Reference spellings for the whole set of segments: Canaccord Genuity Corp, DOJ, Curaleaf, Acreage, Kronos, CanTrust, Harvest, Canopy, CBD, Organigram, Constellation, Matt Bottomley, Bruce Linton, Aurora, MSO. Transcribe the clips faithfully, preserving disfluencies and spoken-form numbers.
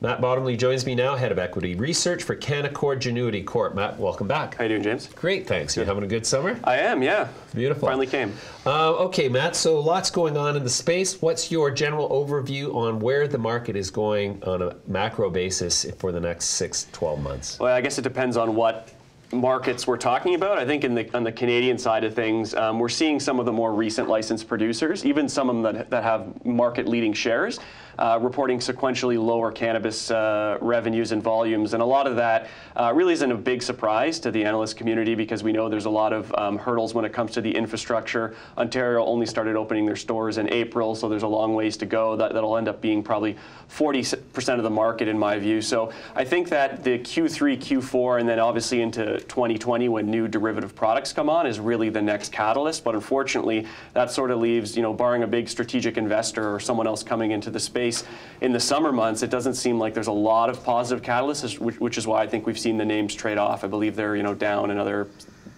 Matt Bottomley joins me now, Head of Equity Research for Canaccord Genuity Corp. Matt, welcome back. How you doing, James? Great, thanks. You having a good summer? I am, yeah. Beautiful. Finally came. Uh, okay, Matt, so lots going on in the space. What's your general overview on where the market is going on a macro basis for the next six, twelve months? Well, I guess it depends on what markets we're talking about. I think in the, on the Canadian side of things, um, we're seeing some of the more recent licensed producers, even some of them that, that have market-leading shares, uh, reporting sequentially lower cannabis uh, revenues and volumes. And a lot of that uh, really isn't a big surprise to the analyst community because we know there's a lot of um, hurdles when it comes to the infrastructure. Ontario only started opening their stores in April, so there's a long ways to go. That, that'll end up being probably forty percent of the market in my view. So I think that the Q three, Q four, and then obviously into twenty twenty when new derivative products come on is really the next catalyst. But unfortunately, that sort of leaves, you know, barring a big strategic investor or someone else coming into the space in the summer months, it doesn't seem like there's a lot of positive catalysts, which, which is why I think we've seen the names trade off. I believe they're, you know, down another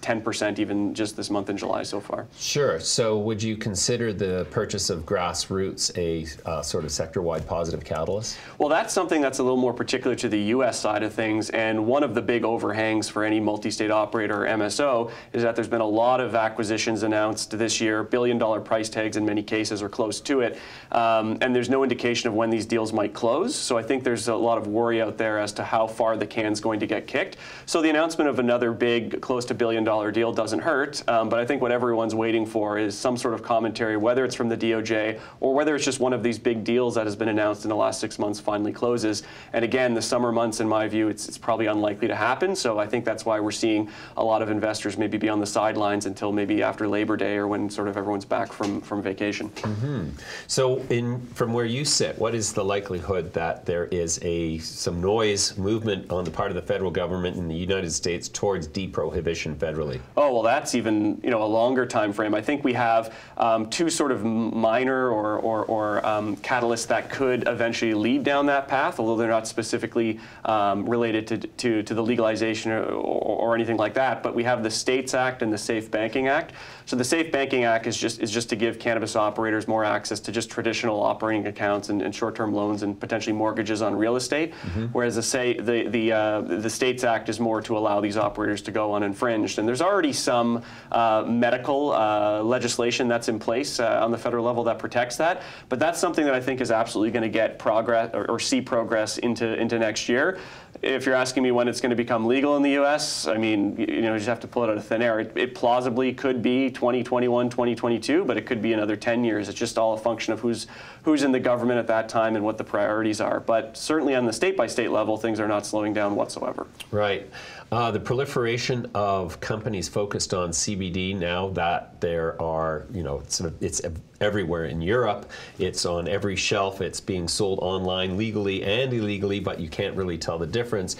ten percent even just this month in July so far. Sure. So would you consider the purchase of Grassroots a uh, sort of sector-wide positive catalyst? Well, that's something that's a little more particular to the U S side of things, and one of the big overhangs for any multi-state operator or M S O is that there's been a lot of acquisitions announced this year, billion-dollar price tags in many cases or close to it, um, and there's no indication of when these deals might close. So I think there's a lot of worry out there as to how far the can's going to get kicked. So the announcement of another big, close to billion-dollar deal doesn't hurt, um, but I think what everyone's waiting for is some sort of commentary, whether it's from the D O J or whether it's just one of these big deals that has been announced in the last six months finally closes. And again, the summer months, in my view, it's, it's probably unlikely to happen. So I think that's why we're seeing a lot of investors maybe be on the sidelines until maybe after Labor Day or when sort of everyone's back from, from vacation. Mm-hmm. So in, from where you sit, what is the likelihood that there is a some noise movement on the part of the federal government in the United States towards deprohibition federally? Oh, well, that's even, you know, a longer time frame. I think we have um, two sort of minor or, or, or um, catalysts that could eventually lead down that path, although they're not specifically um, related to, to, to the legalization or, or, or anything like that. But we have the States Act and the Safe Banking Act. So the Safe Banking Act is just, is just to give cannabis operators more access to just traditional operating accounts and, and short-term loans and potentially mortgages on real estate, mm-hmm. whereas the, say, the, the, uh, the States Act is more to allow these operators to go uninfringed. And there's already some uh, medical uh, legislation that's in place uh, on the federal level that protects that. But that's something that I think is absolutely going to get progress or, or see progress into, into next year. If you're asking me when it's going to become legal in the U S, I mean, you know, you just have to pull it out of thin air. It, it plausibly could be twenty twenty-one, twenty twenty-two, but it could be another ten years. It's just all a function of who's who's in the government at that time and what the priorities are. But certainly on the state-by-state level, things are not slowing down whatsoever. Right. Uh, the proliferation of companies focused on C B D now that there are, you know, it's, it's everywhere in Europe. It's on every shelf. It's being sold online legally and illegally, but you can't really tell the difference.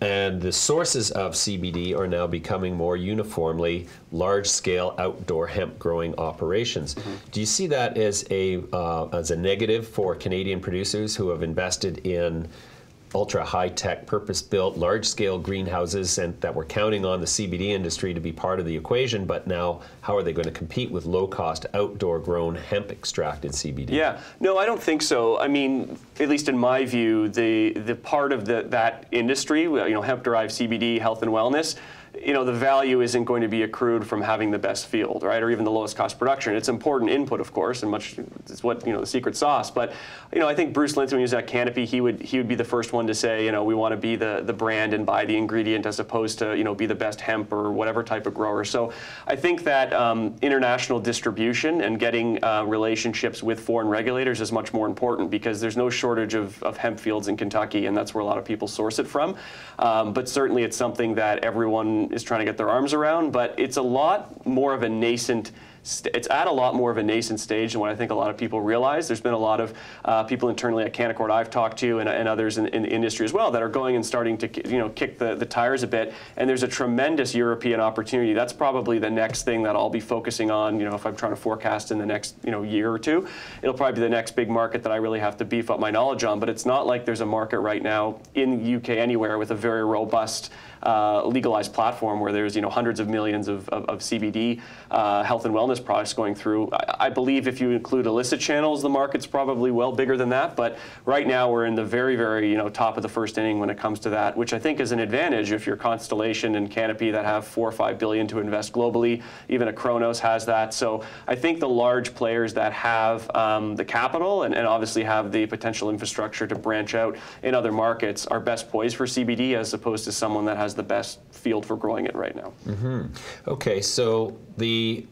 And the sources of C B D are now becoming more uniformly large-scale outdoor hemp growing operations. Mm-hmm. Do you see that as a, uh, as a negative for Canadian producers who have invested in ultra high-tech, purpose-built, large-scale greenhouses and that were counting on the C B D industry to be part of the equation, but now how are they going to compete with low-cost, outdoor-grown hemp-extracted C B D? Yeah. No, I don't think so. I mean, at least in my view, the, the part of the, that industry, you know, hemp-derived C B D, health and wellness, you know, the value isn't going to be accrued from having the best field, right, or even the lowest cost production. It's important input, of course, and much it's what, you know, the secret sauce. But, you know, I think Bruce Linton, when he was at Canopy, he would he would be the first one to say, you know, we want to be the the brand and buy the ingredient as opposed to, you know, be the best hemp or whatever type of grower. So I think that um, international distribution and getting uh, relationships with foreign regulators is much more important because there's no shortage of, of hemp fields in Kentucky, and that's where a lot of people source it from. Um, but certainly it's something that everyone is trying to get their arms around, but it's a lot more of a nascent It's at a lot more of a nascent stage than what I think a lot of people realize. There's been a lot of uh, people internally at Canaccord I've talked to and, and others in, in the industry as well that are going and starting to, you know, kick the, the tires a bit. And there's a tremendous European opportunity. That's probably the next thing that I'll be focusing on, you know, if I'm trying to forecast in the next, you know, year or two. It'll probably be the next big market that I really have to beef up my knowledge on. But it's not like there's a market right now in the U K anywhere with a very robust uh, legalized platform where there's, you know, hundreds of millions of, of, of C B D uh, health and wellness cannabis products going through. I, I believe if you include illicit channels, the market's probably well bigger than that. But right now, we're in the very, very you know top of the first inning when it comes to that, which I think is an advantage if you're Constellation and Canopy that have four or five billion to invest globally. Even a Kronos has that. So I think the large players that have um, the capital and, and obviously have the potential infrastructure to branch out in other markets are best poised for C B D as opposed to someone that has the best field for growing it right now. Mm-hmm. Okay, so the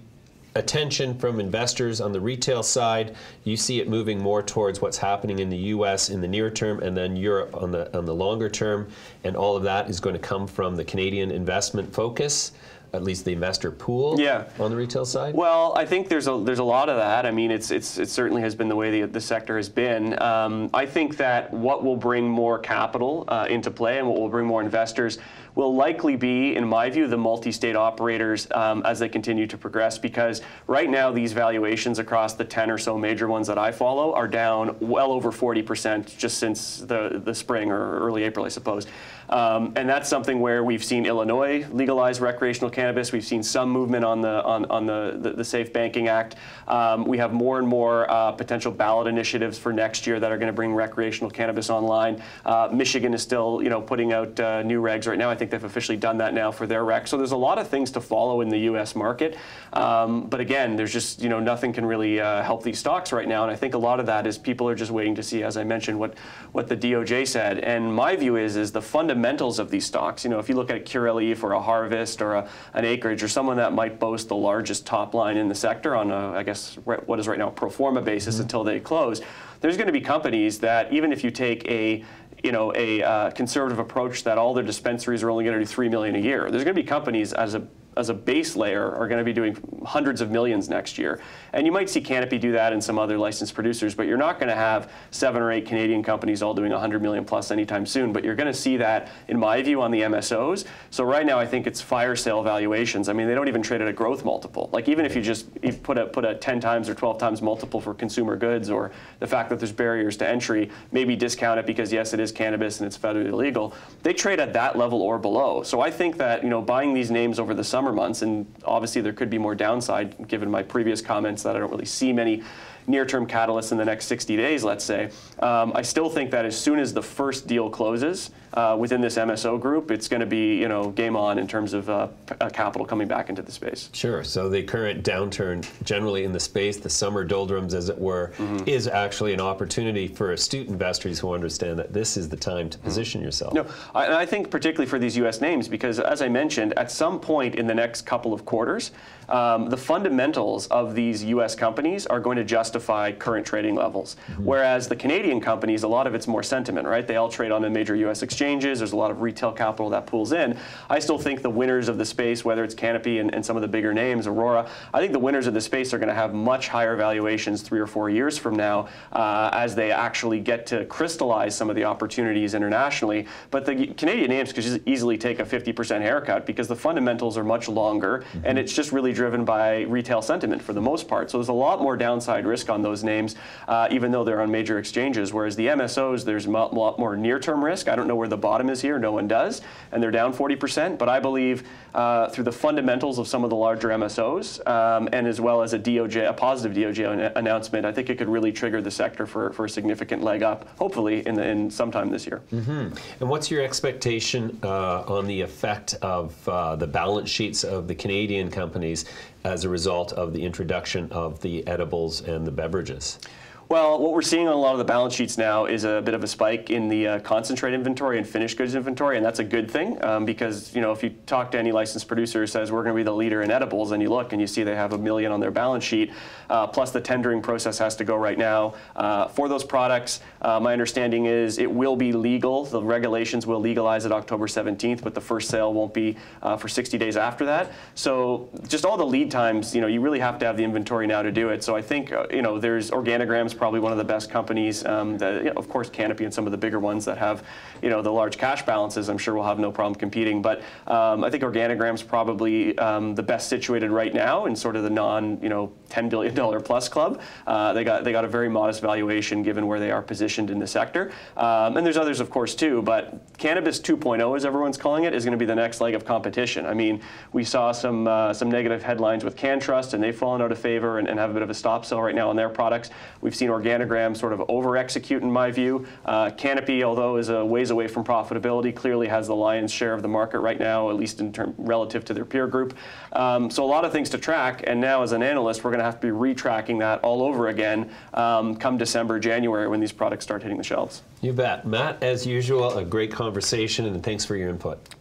attention from investors on the retail side, you see it moving more towards what's happening in the U S in the near term and then Europe on the, on the longer term, and all of that is going to come from the Canadian investment focus, at least the investor pool, yeah, on the retail side? Well, I think there's a there's a lot of that. I mean, it's it's it certainly has been the way the, the sector has been. Um, I think that what will bring more capital uh, into play and what will bring more investors will likely be, in my view, the multi-state operators um, as they continue to progress, because right now these valuations across the ten or so major ones that I follow are down well over forty percent just since the, the spring or early April, I suppose. Um, and that's something where we've seen Illinois legalize recreational cannabis. We've seen some movement on the on, on the, the, the Safe Banking Act. Um, we have more and more uh, potential ballot initiatives for next year that are going to bring recreational cannabis online. Uh, Michigan is still, you know, putting out uh, new regs right now. I think they've officially done that now for their rec. So there's a lot of things to follow in the U S market. Um, but again, there's just, you know, nothing can really uh, help these stocks right now. And I think a lot of that is people are just waiting to see, as I mentioned, what what the D O J said. And my view is is the fundamental fundamentals of these stocks. You know, if you look at a Curaleaf or a Harvest or a, an Acreage or someone that might boast the largest top line in the sector on a, I guess, what is right now a pro forma basis, mm-hmm, until they close, there's going to be companies that even if you take a you know, a uh, conservative approach that all their dispensaries are only going to do three million dollars a year. There's going to be companies as a as a base layer are going to be doing hundreds of millions next year. And you might see Canopy do that and some other licensed producers, but you're not going to have seven or eight Canadian companies all doing one hundred million plus anytime soon. But you're going to see that, in my view, on the M S Os. So right now I think it's fire sale valuations. I mean, they don't even trade at a growth multiple. Like, even if you just if put a put a ten times or twelve times multiple for consumer goods or the fact that there's barriers to entry, maybe discount it because yes, it is cannabis and it's federally illegal, they trade at that level or below. So I think that, you know, buying these names over the summer months, and obviously there could be more downside given my previous comments that I don't really see many near-term catalysts in the next sixty days, let's say. Um, I still think that as soon as the first deal closes uh, within this M S O group, it's going to be, you know, game on in terms of uh, capital coming back into the space. Sure. So the current downturn generally in the space, the summer doldrums, as it were, mm-hmm, is actually an opportunity for astute investors who understand that this is the time to position, mm-hmm, yourself. No, I, I think particularly for these U S names, because as I mentioned, at some point in the next couple of quarters, um, the fundamentals of these U S companies are going to justify current trading levels. Mm-hmm. Whereas the Canadian companies, a lot of it's more sentiment, right? They all trade on the major U S exchanges. There's a lot of retail capital that pools in. I still think the winners of the space, whether it's Canopy and, and some of the bigger names, Aurora, I think the winners of the space are going to have much higher valuations three or four years from now uh, as they actually get to crystallize some of the opportunities internationally. But the Canadian names could just easily take a fifty percent haircut because the fundamentals are much longer, mm-hmm, and it's just really driven by retail sentiment for the most part. So there's a lot more downside risk on those names, uh, even though they're on major exchanges. Whereas the M S Os, there's a lot more near-term risk. I don't know where the bottom is here. No one does. And they're down forty percent. But I believe uh, through the fundamentals of some of the larger M S Os, um, and as well as a D O J, a positive D O J announcement, I think it could really trigger the sector for, for a significant leg up, hopefully in, the, in sometime this year. Mm-hmm. And what's your expectation uh, on the effect of uh, the balance sheets of the Canadian companies as a result of the introduction of the edibles and the beverages? Well, what we're seeing on a lot of the balance sheets now is a bit of a spike in the uh, concentrate inventory and finished goods inventory, and that's a good thing um, because, you know, if you talk to any licensed producer who says we're going to be the leader in edibles, and you look and you see they have a million on their balance sheet, uh, plus the tendering process has to go right now uh, for those products. Uh, my understanding is it will be legal. The regulations will legalize it October seventeenth, but the first sale won't be uh, for sixty days after that. So just all the lead times, you know, you really have to have the inventory now to do it. So I think, uh, you know, there's Organigrams it's probably one of the best companies. Um, that, you know, of course, Canopy and some of the bigger ones that have, you know, the large cash balances, I'm sure will have no problem competing. But um, I think Organigram's probably um, the best situated right now in sort of the non, you know, ten billion dollar plus club. Uh, they got they got a very modest valuation given where they are positioned in the sector. Um, and there's others, of course, too. But cannabis two point oh, as everyone's calling it, is going to be the next leg of competition. I mean, we saw some uh, some negative headlines with CanTrust, and they've fallen out of favor and, and have a bit of a stop sell right now on their products. We've seen Organigram sort of over-execute, in my view. Uh, Canopy, although is a ways away from profitability, clearly has the lion's share of the market right now, at least in term relative to their peer group. Um, so a lot of things to track, and now as an analyst, we're going to have to be retracking that all over again um, come December, January, when these products start hitting the shelves. You bet. Matt, as usual, a great conversation, and thanks for your input.